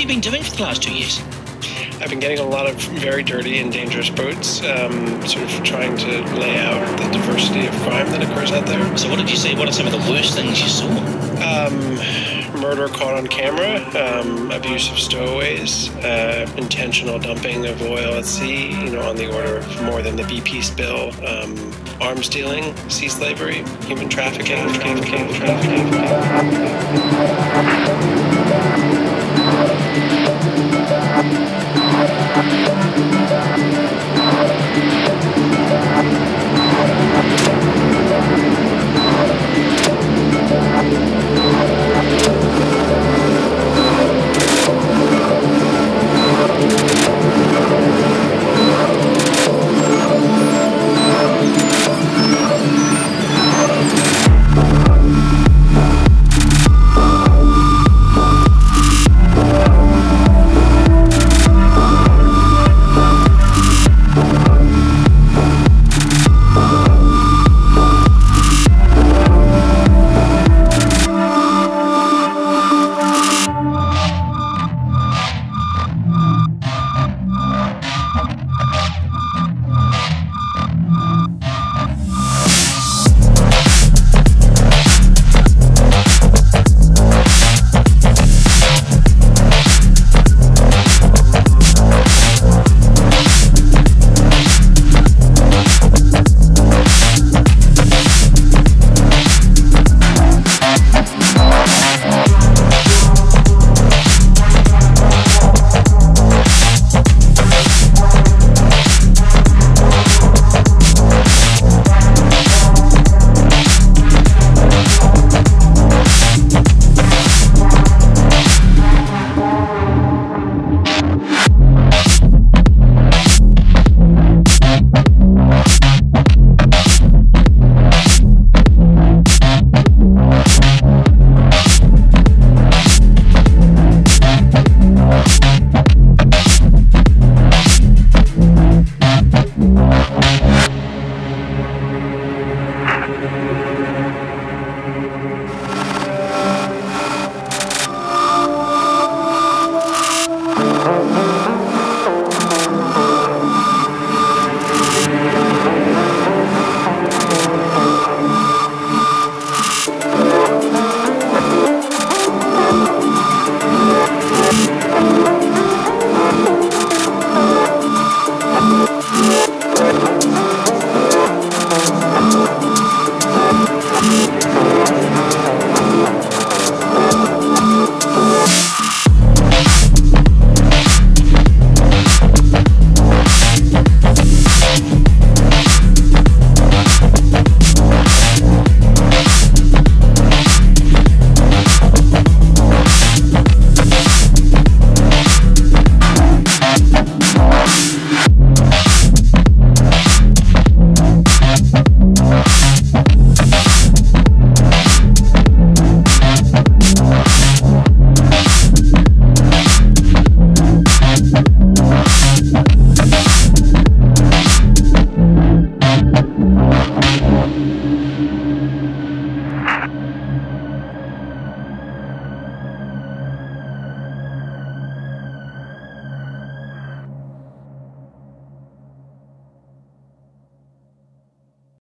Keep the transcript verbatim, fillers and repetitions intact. you been doing for the last two years? I've been getting a lot of very dirty and dangerous boats, um, sort of trying to lay out the diversity of crime that occurs out there. So what did you see? What are some of the worst things you saw? Um, murder caught on camera, um, abuse of stowaways, uh, intentional dumping of oil at sea, you know, on the order of more than the B P spill, um, arms dealing, sea slavery, human trafficking, trafficking, trafficking, trafficking. Thank you.